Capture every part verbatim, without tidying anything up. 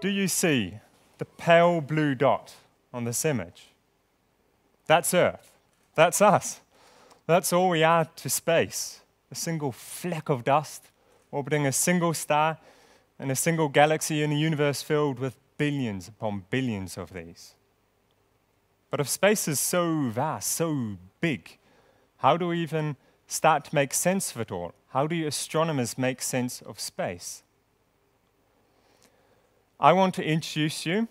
Do you see the pale blue dot on this image? That's Earth. That's us. That's all we are to space. A single fleck of dust orbiting a single star and a single galaxy in a universe filled with billions upon billions of these. But if space is so vast, so big, how do we even start to make sense of it all? How do astronomers make sense of space? I want to introduce you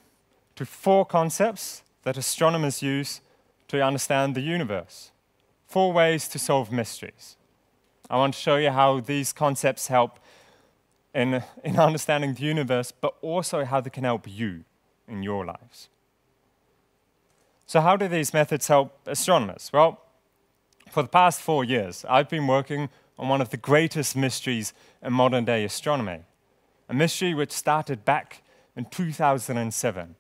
to four concepts that astronomers use to understand the universe, four ways to solve mysteries. I want to show you how these concepts help in, in understanding the universe, but also how they can help you in your lives. So how do these methods help astronomers? Well, for the past four years, I've been working on one of the greatest mysteries in modern-day astronomy, a mystery which started back in two thousand seven,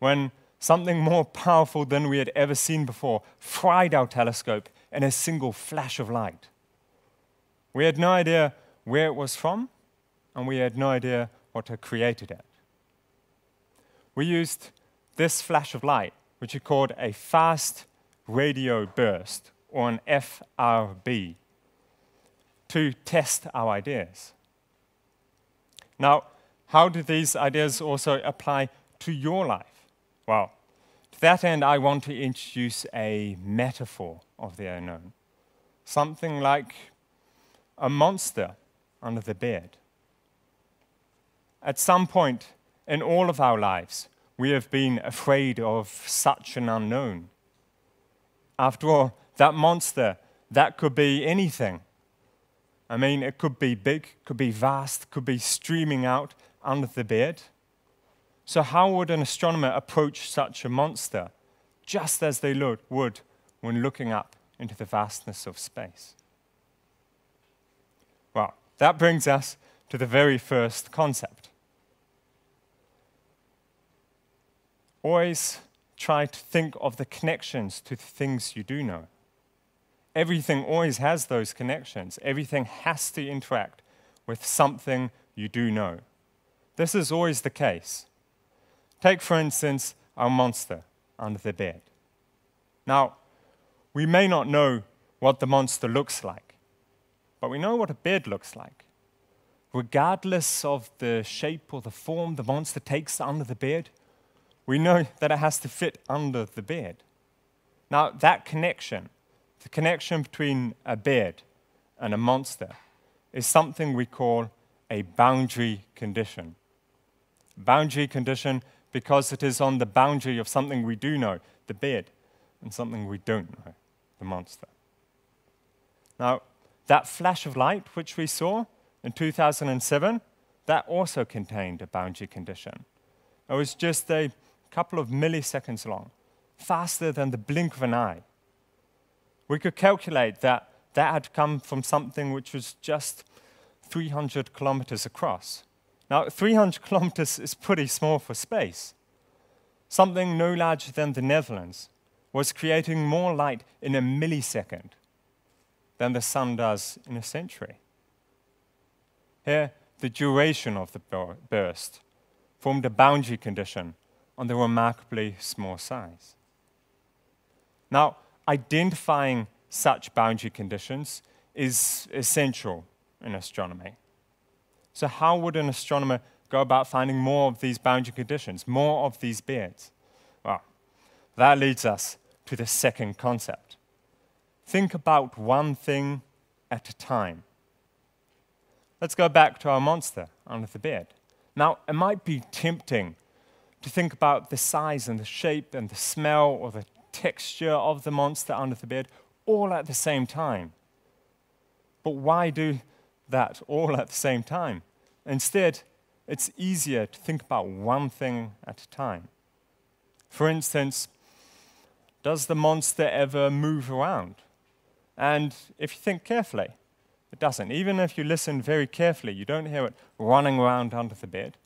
when something more powerful than we had ever seen before fried our telescope in a single flash of light. We had no idea where it was from, and we had no idea what had created it. We used this flash of light, which we called a fast radio burst, or an F R B, to test our ideas. Now, how do these ideas also apply to your life? Well, to that end, I want to introduce a metaphor of the unknown, something like a monster under the bed. At some point in all of our lives, we have been afraid of such an unknown. After all, that monster, that could be anything. I mean, it could be big, could be vast, could be streaming out under the bed. So how would an astronomer approach such a monster, just as they lo- would when looking up into the vastness of space? Well, that brings us to the very first concept. Always try to think of the connections to the things you do know. Everything always has those connections. Everything has to interact with something you do know. This is always the case. Take, for instance, our monster under the bed. Now, we may not know what the monster looks like, but we know what a bed looks like. Regardless of the shape or the form the monster takes under the bed, we know that it has to fit under the bed. Now, that connection, the connection between a bed and a monster, is something we call a boundary condition. Boundary condition because it is on the boundary of something we do know, the bed, and something we don't know, the monster. Now, that flash of light which we saw in two thousand seven, that also contained a boundary condition. It was just a couple of milliseconds long, faster than the blink of an eye. We could calculate that that had come from something which was just three hundred kilometers across. Now, three hundred kilometers is pretty small for space. Something no larger than the Netherlands was creating more light in a millisecond than the sun does in a century. Here, the duration of the burst formed a boundary condition on the remarkably small size. Now, identifying such boundary conditions is essential in astronomy. So how would an astronomer go about finding more of these boundary conditions, more of these beds? Well, that leads us to the second concept. Think about one thing at a time. Let's go back to our monster under the bed. Now, it might be tempting to think about the size and the shape and the smell or the texture of the monster under the bed all at the same time. But why do that all at the same time? Instead, it's easier to think about one thing at a time. For instance, does the monster ever move around? And if you think carefully, it doesn't. Even if you listen very carefully, you don't hear it running around under the bed.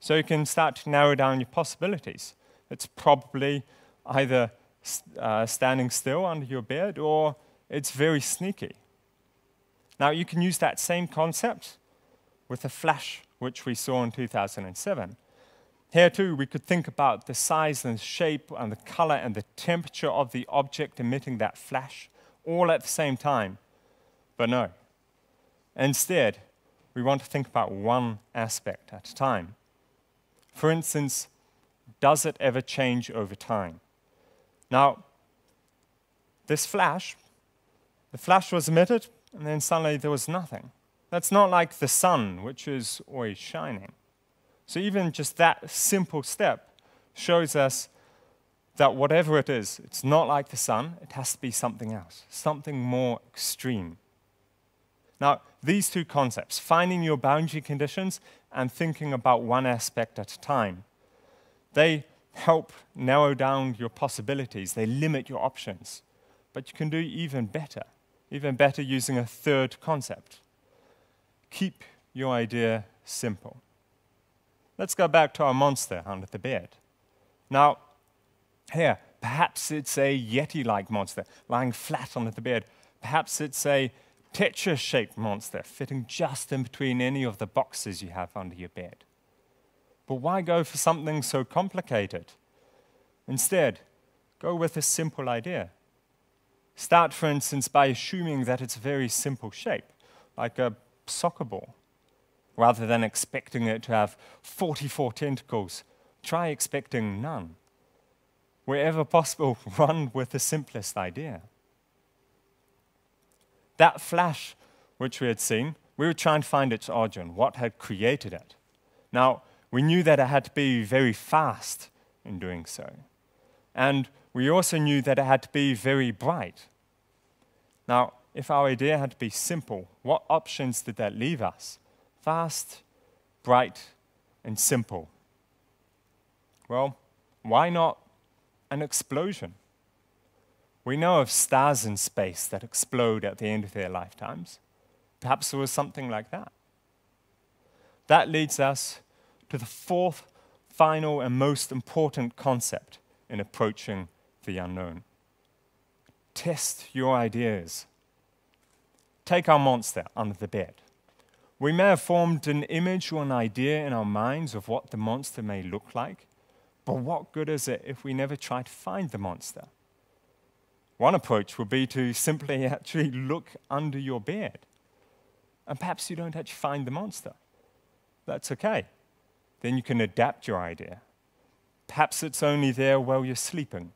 So you can start to narrow down your possibilities. It's probably either st uh, standing still under your bed, or it's very sneaky. Now, you can use that same concept with a flash, which we saw in two thousand seven. Here, too, we could think about the size and shape and the color and the temperature of the object emitting that flash all at the same time. But no. Instead, we want to think about one aspect at a time. For instance, does it ever change over time? Now, this flash, the flash was emitted, and then suddenly there was nothing. That's not like the sun, which is always shining. So even just that simple step shows us that whatever it is, it's not like the sun. It has to be something else, something more extreme. Now, these two concepts, finding your boundary conditions and thinking about one aspect at a time, they help narrow down your possibilities. They limit your options. But you can do even better, even better using a third concept. Keep your idea simple. Let's go back to our monster under the bed. Now, here, perhaps it's a Yeti-like monster lying flat under the bed. Perhaps it's a Tetris-shaped monster fitting just in between any of the boxes you have under your bed. But why go for something so complicated? Instead, go with a simple idea. Start, for instance, by assuming that it's a very simple shape, like a soccer ball. Rather than expecting it to have forty-four tentacles, try expecting none. Wherever possible, run with the simplest idea. That flash which we had seen, we were trying to find its origin, what had created it. Now, we knew that it had to be very fast in doing so. And we also knew that it had to be very bright. Now, if our idea had to be simple, what options did that leave us? Fast, bright, and simple. Well, why not an explosion? We know of stars in space that explode at the end of their lifetimes. Perhaps there was something like that. That leads us to the fourth, final, and most important concept in approaching the unknown. Test your ideas. Take our monster under the bed. We may have formed an image or an idea in our minds of what the monster may look like, but what good is it if we never try to find the monster? One approach would be to simply actually look under your bed, and perhaps you don't actually find the monster. That's okay. Then you can adapt your idea. Perhaps it's only there while you're sleeping.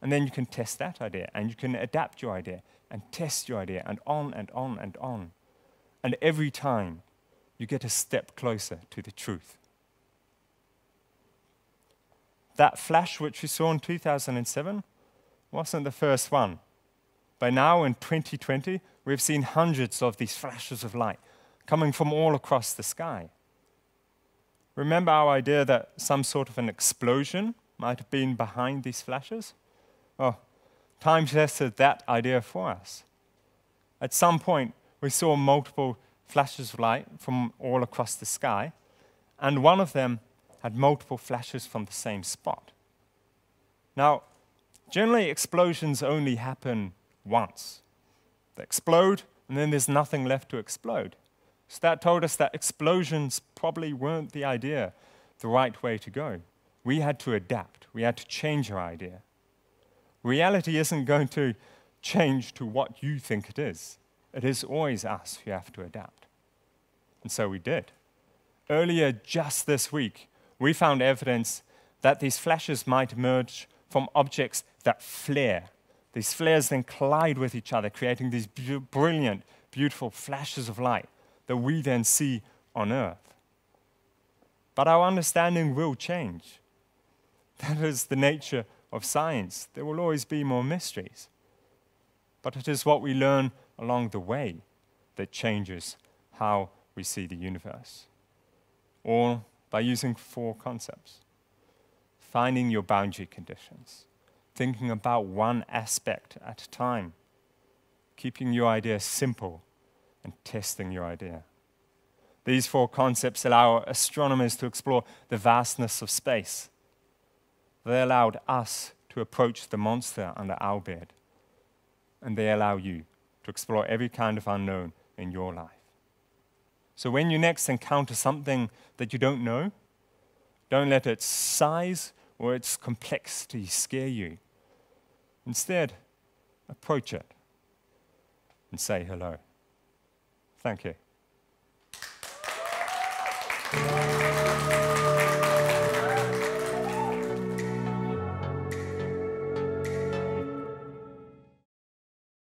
And then you can test that idea, and you can adapt your idea, and test your idea, and on and on and on. And every time, you get a step closer to the truth. That flash which we saw in two thousand seven wasn't the first one. By now, in twenty twenty, we've seen hundreds of these flashes of light coming from all across the sky. Remember our idea that some sort of an explosion might have been behind these flashes? Well, time tested that idea for us. At some point, we saw multiple flashes of light from all across the sky, and one of them had multiple flashes from the same spot. Now, generally, explosions only happen once. They explode, and then there's nothing left to explode. So that told us that explosions probably weren't the idea, the right way to go. We had to adapt. We had to change our idea. Reality isn't going to change to what you think it is. It is always us who have to adapt. And so we did. Earlier, just this week, we found evidence that these flashes might emerge from objects that flare. These flares then collide with each other, creating these brilliant, beautiful flashes of light that we then see on Earth. But our understanding will change. That is the nature of science. There will always be more mysteries. But it is what we learn along the way that changes how we see the universe, all by using four concepts. Finding your boundary conditions, thinking about one aspect at a time, keeping your idea simple, and testing your idea. These four concepts allow astronomers to explore the vastness of space. They allowed us to to approach the monster under our bed, and they allow you to explore every kind of unknown in your life. So when you next encounter something that you don't know, don't let its size or its complexity scare you. Instead, approach it and say hello. Thank you.